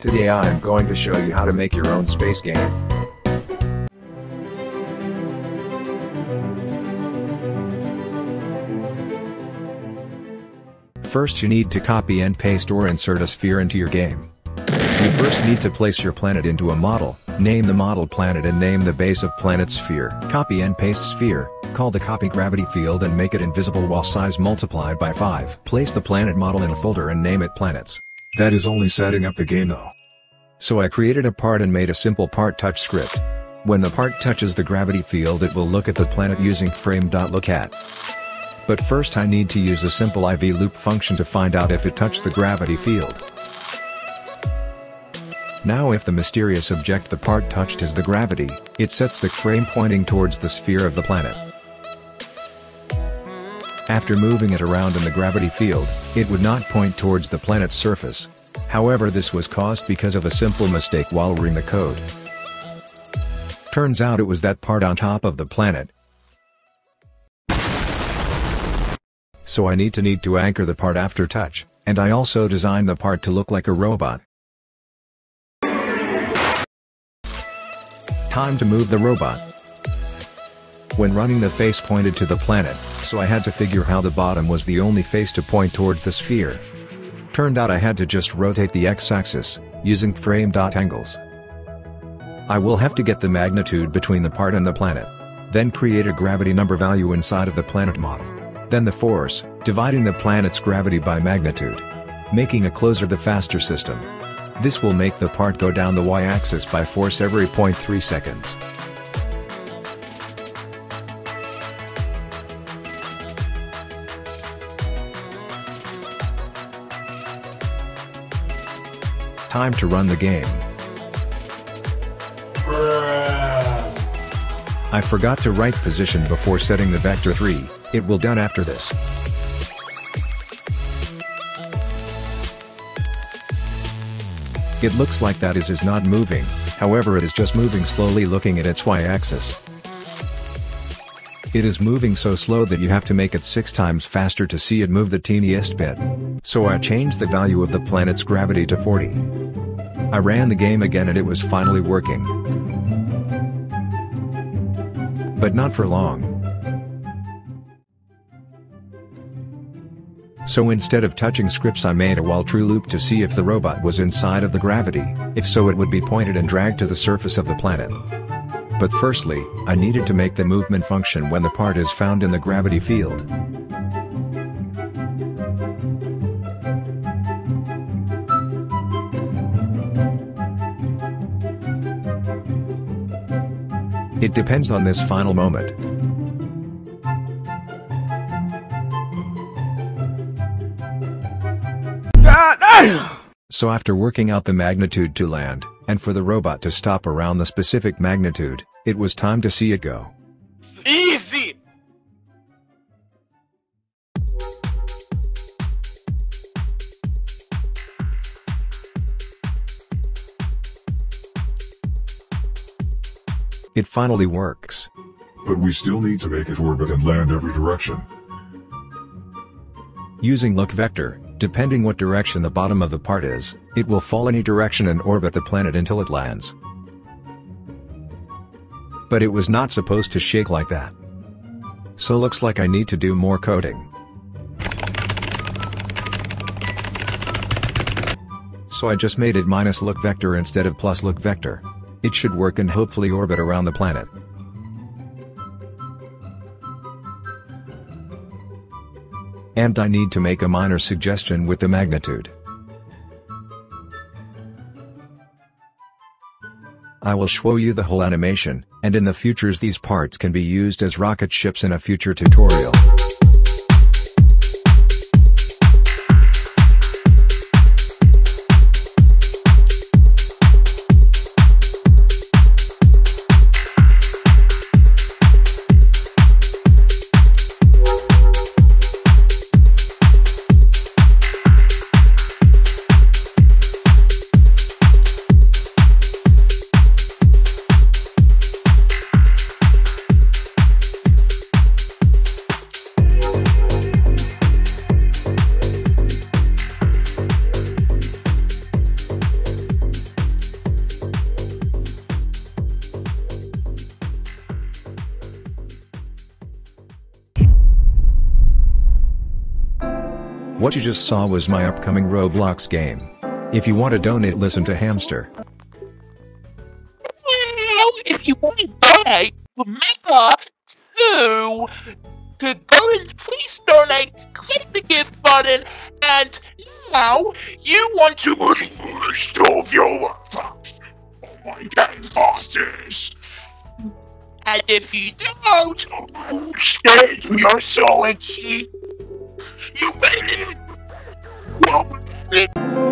Today I am going to show you how to make your own space game. First you need to copy and paste or insert a sphere into your game. You first need to place your planet into a model, name the model planet and name the base of planet sphere. Copy and paste sphere, call the copy gravity field and make it invisible while size multiplied by 5. Place the planet model in a folder and name it planets. That is only setting up the game though. So I created a part and made a simple part touch script. When the part touches the gravity field it will look at the planet using frame.lookat. But first I need to use a simple IV loop function to find out if it touched the gravity field. Now if the mysterious object the part touched is the gravity, it sets the frame pointing towards the sphere of the planet. After moving it around in the gravity field, it would not point towards the planet's surface. However, this was caused because of a simple mistake while reading the code. Turns out it was that part on top of the planet. So I need to anchor the part after touch, and I also designed the part to look like a robot. Time to move the robot. When running the face pointed to the planet, so I had to figure how the bottom was the only face to point towards the sphere. Turned out I had to just rotate the x-axis, using frame.angles. I will have to get the magnitude between the part and the planet. Then create a gravity number value inside of the planet model. Then the force, dividing the planet's gravity by magnitude. Making a closer the faster system. This will make the part go down the y-axis by force every 0.3 seconds. Time to run the game. I forgot to write position before setting the vector 3, it will done after this. It looks like that is not moving, however it is just moving slowly looking at its y-axis. It is moving so slow that you have to make it 6 times faster to see it move the teeniest bit. So I changed the value of the planet's gravity to 40. I ran the game again and it was finally working. But not for long. So instead of touching scripts I made a while true loop to see if the robot was inside of the gravity, if so it would be pointed and dragged to the surface of the planet. But firstly, I needed to make the movement function when the part is found in the gravity field. It depends on this final moment. So after working out the magnitude to land, and for the robot to stop around the specific magnitude, it was time to see it go. Easy! It finally works. But we still need to make it orbit and land every direction. Using look vector, depending what direction the bottom of the part is, it will fall any direction and orbit the planet until it lands. But it was not supposed to shake like that. So looks like I need to do more coding. So I just made it minus look vector instead of plus look vector. It should work and hopefully orbit around the planet. And I need to make a minor suggestion with the magnitude. I will show you the whole animation, and in the futures these parts can be used as rocket ships in a future tutorial. What you just saw was my upcoming Roblox game. If you want to donate, listen to Hamster. Well, if you want to donate, remember to go and please donate, click the gift button, and now you want to win the rest of your Roblox on my game passes. And if you don't, I will stay in your soul and see you made it. Well,